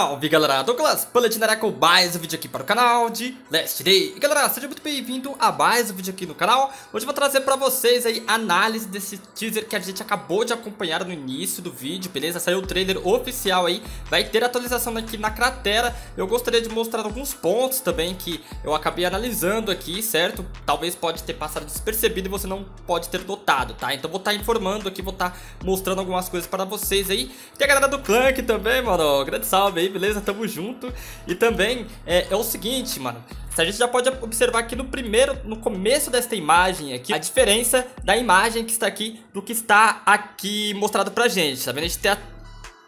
Salve galera, Douglas Paletinará com mais um vídeo aqui para o canal de Last Day. E galera, seja muito bem-vindo a mais um vídeo aqui no canal. Hoje eu vou trazer para vocês aí a análise desse teaser que a gente acabou de acompanhar no início do vídeo, beleza? Saiu o trailer oficial aí, vai ter atualização aqui na cratera. Eu gostaria de mostrar alguns pontos também que eu acabei analisando aqui, certo? Talvez pode ter passado despercebido e você não pode ter notado, tá? Então vou estar informando aqui, vou estar mostrando algumas coisas para vocês aí. Tem a galera do Clank também, mano, grande salve aí, beleza? Tamo junto. E também é o seguinte, mano, a gente já pode observar aqui no começo desta imagem aqui, a diferença da imagem que está aqui do que está aqui mostrado pra gente, tá vendo?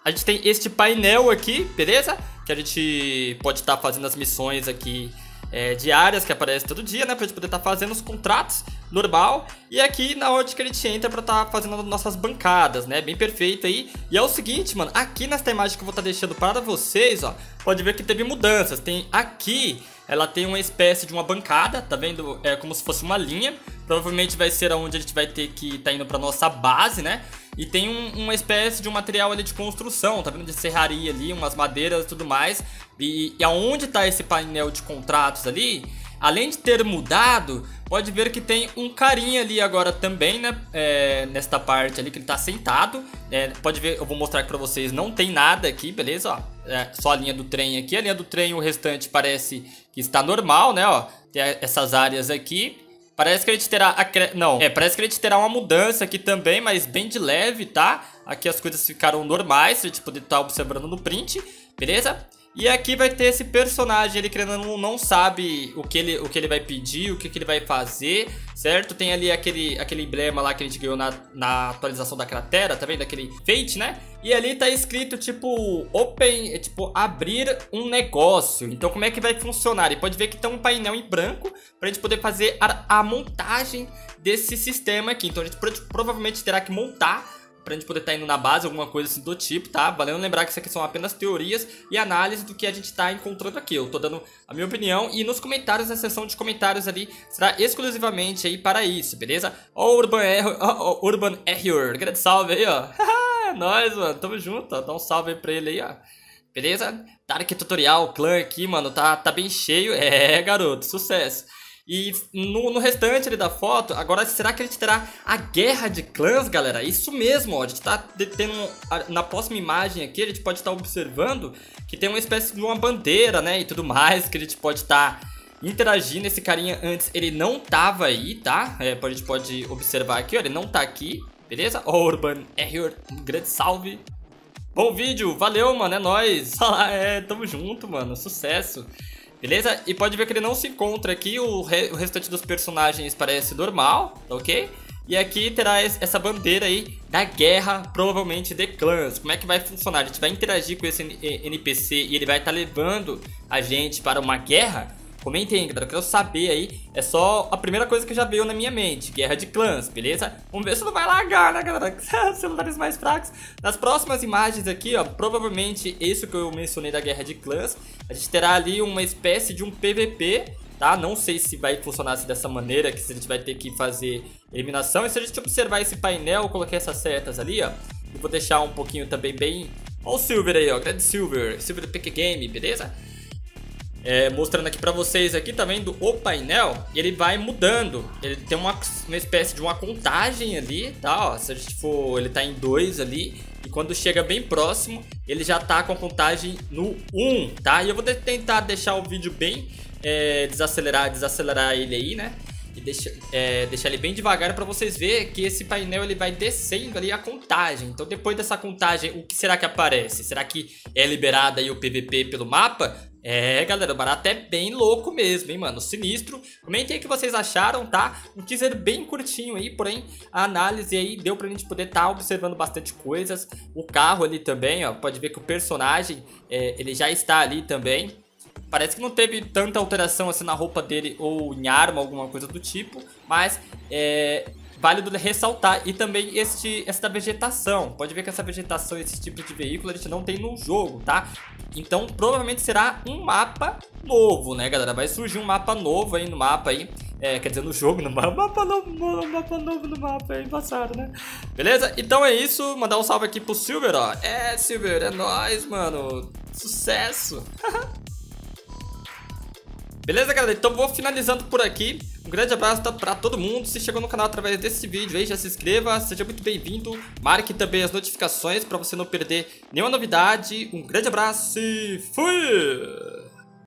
A gente tem este painel aqui, beleza? Que a gente pode estar fazendo as missões aqui diárias, que aparece todo dia, né? Pra gente poder estar fazendo os contratos normal. E aqui na hora que a gente entra pra estar fazendo as nossas bancadas, né? Bem perfeito aí. E é o seguinte, mano, aqui nesta imagem que eu vou estar deixando para vocês, ó, pode ver que teve mudanças. Tem aqui, ela tem uma espécie de uma bancada, tá vendo? É como se fosse uma linha. Provavelmente vai ser onde a gente vai ter que estar indo pra nossa base, né? E tem uma espécie de um material ali de construção, tá vendo? De serraria ali, umas madeiras e tudo mais. E aonde tá esse painel de contratos ali, além de ter mudado, pode ver que tem um carinha ali agora também, né? Nesta parte ali que ele tá sentado. Pode ver, eu vou mostrar aqui pra vocês, não tem nada aqui, beleza? Ó, só a linha do trem aqui. A linha do trem, o restante parece que está normal, né? Ó, tem essas áreas aqui. Parece que a gente terá... parece que a gente terá uma mudança aqui também, mas bem de leve, tá? Aqui as coisas ficaram normais, se a gente poder estar observando no print, beleza? E aqui vai ter esse personagem, ele querendo não sabe o que ele vai pedir, o que ele vai fazer, certo? Tem ali aquele emblema lá que a gente ganhou na atualização da cratera, tá vendo? Aquele fate, né? E ali tá escrito, tipo, open, tipo, abrir um negócio. Então como é que vai funcionar? E pode ver que tem um painel em branco pra gente poder fazer a montagem desse sistema aqui. Então a gente provavelmente terá que montar pra gente poder estar indo na base, alguma coisa assim do tipo, tá? Valendo lembrar que isso aqui são apenas teorias e análise do que a gente tá encontrando aqui. Eu tô dando a minha opinião e nos comentários, na seção de comentários ali, será exclusivamente aí para isso, beleza? Ó o Urban Error, Urban Error, grande salve aí, ó. Nós, mano, tamo junto, ó. Dá um salve aí pra ele aí, ó. Beleza? Dark Tutorial, clã aqui, mano, tá bem cheio. É, garoto, sucesso. E no restante ali da foto, agora será que a gente terá a guerra de clãs, galera? Isso mesmo, ó, a gente tá tendo, na próxima imagem aqui, a gente pode estar observando que tem uma espécie de uma bandeira, né, e tudo mais, que a gente pode estar interagindo. Esse carinha antes, ele não tava aí, tá? A gente pode observar aqui, ó, ele não tá aqui, beleza? Ó, Urban Error, um grande salve. Bom vídeo, valeu, mano, é nóis. Tamo junto, mano, sucesso. Beleza? E pode ver que ele não se encontra aqui, o restante dos personagens parece normal, tá ok? E aqui terá essa bandeira aí da guerra, provavelmente de clãs. Como é que vai funcionar? A gente vai interagir com esse NPC e ele vai estar levando a gente para uma guerra? Comentem aí, galera, eu quero saber aí. É só a primeira coisa que já veio na minha mente, guerra de clãs, beleza? Vamos ver se não vai largar, né, galera? Celulares mais fracos. Nas próximas imagens aqui, ó, provavelmente isso que eu mencionei da guerra de clãs, a gente terá ali uma espécie de um PVP, tá? Não sei se vai funcionar assim dessa maneira, que se a gente vai ter que fazer eliminação. E se a gente observar esse painel, eu coloquei essas setas ali, ó, e vou deixar um pouquinho também bem... Ó o Silver aí, ó, grande Silver, Silver PK Game, beleza? Mostrando aqui pra vocês aqui, tá vendo o painel? Ele vai mudando. Ele tem uma espécie de uma contagem ali, tá? Ó, se a gente for, ele tá em 2 ali. E quando chega bem próximo, ele já tá com a contagem no 1, tá? E eu vou tentar deixar o vídeo bem desacelerar ele aí, né? E deixar ele bem devagar pra vocês verem que esse painel ele vai descendo ali a contagem. Então depois dessa contagem, o que será que aparece? Será que é liberado aí o PVP pelo mapa? É, galera, o barato é bem louco mesmo, hein, mano, sinistro. Comentem aí o que vocês acharam, tá? Um teaser bem curtinho aí, porém a análise aí deu pra gente poder estar observando bastante coisas. O carro ali também, ó, pode ver que o personagem, ele já está ali também. Parece que não teve tanta alteração assim na roupa dele ou em arma, alguma coisa do tipo, mas válido ressaltar. E também esta vegetação, pode ver que essa vegetação, esse tipo de veículo a gente não tem no jogo, tá? Então provavelmente será um mapa novo, né, galera? Vai surgir um mapa novo aí no mapa aí. quer dizer, no jogo, no mapa novo, no mapa, é embaçado, né? Beleza? Então é isso, mandar um salve aqui pro Silver, ó. É, Silver, é nóis, mano. Sucesso! Beleza, galera? Então vou finalizando por aqui. Um grande abraço pra todo mundo. Se chegou no canal através desse vídeo aí, já se inscreva. Seja muito bem-vindo. Marque também as notificações pra você não perder nenhuma novidade. Um grande abraço e fui!